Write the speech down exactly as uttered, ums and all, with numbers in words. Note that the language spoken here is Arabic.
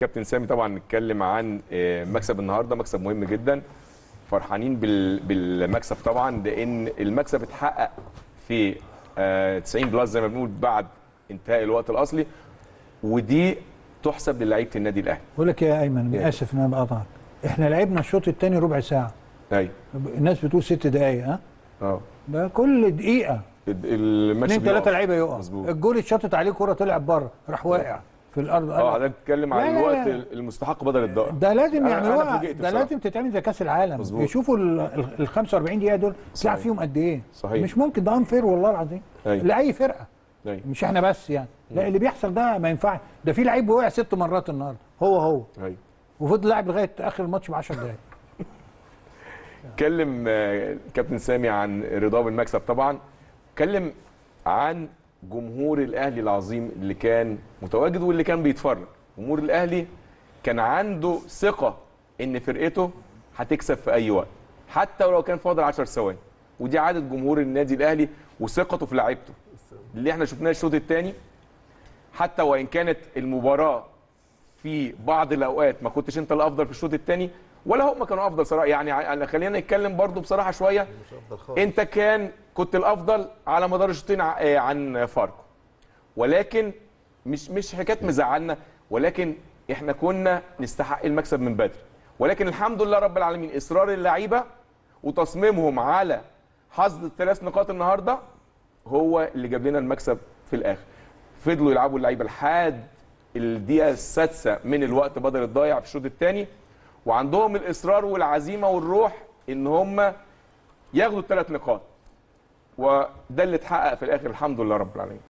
كابتن سامي، طبعا نتكلم عن مكسب النهارده، مكسب مهم جدا. فرحانين بالمكسب طبعا، لان المكسب اتحقق في تسعين بلس زي ما بنقول بعد انتهاء الوقت الاصلي، ودي تحسب للاعيبه النادي الاهلي. بقول لك يا ايمن، انا اسف ان انا بقطعك، احنا لعبنا الشوط الثاني ربع ساعه. ايوه، الناس بتقول ست دقائق. ها اه ده كل دقيقه الماتش اتنين تلاته لعيبه يقع، الجول اتشطت عليه كره طلعت بره راح واقع في الارض. اه حضرتك بتتكلم عن الوقت المستحق بدل الضائع، ده لازم يعملوها، ده لازم تتعمل زي كاس العالم. مزبوط. بيشوفوا ال خمسة وأربعين دقيقه دول تلعب فيهم قد ايه. صحيح. مش ممكن، ده انفير والله العظيم لاي فرقه. أي. مش احنا بس يعني، لا اللي بيحصل ده ما ينفعش. ده في لعيب وقع ست مرات النهارده، هو هو أي. وفضل لاعب لغايه اخر الماتش ب عشر دقائق. اتكلم كابتن سامي عن رضا بالمكسب طبعا، اتكلم عن جمهور الاهلي العظيم اللي كان متواجد واللي كان بيتفرج. جمهور الاهلي كان عنده ثقه ان فرقته هتكسب في اي وقت، حتى ولو كان فاضل عشر ثواني، ودي عاده جمهور النادي الاهلي وثقته في لعيبته اللي احنا شفناها الشوط الثاني. حتى وان كانت المباراه في بعض الاوقات ما كنتش انت الافضل في الشوط الثاني، ولا هم كانوا افضل صراحه. يعني خلينا نتكلم برضو بصراحه شويه، انت كان كنت الافضل على مدار الشوطين عن فاركو، ولكن مش مش حكايه مزعلنا، ولكن احنا كنا نستحق المكسب من بدري. ولكن الحمد لله رب العالمين، اصرار اللعيبه وتصميمهم على حصد الثلاث نقاط النهارده هو اللي جاب لنا المكسب في الاخر. فضلوا يلعبوا اللعيبه لحد الدقيقه السادسه من الوقت بدل الضايع في الشوط الثاني، وعندهم الاصرار والعزيمه والروح ان هم ياخدوا الثلاث نقاط، وده اللي اتحقق في الاخر الحمد لله رب العالمين.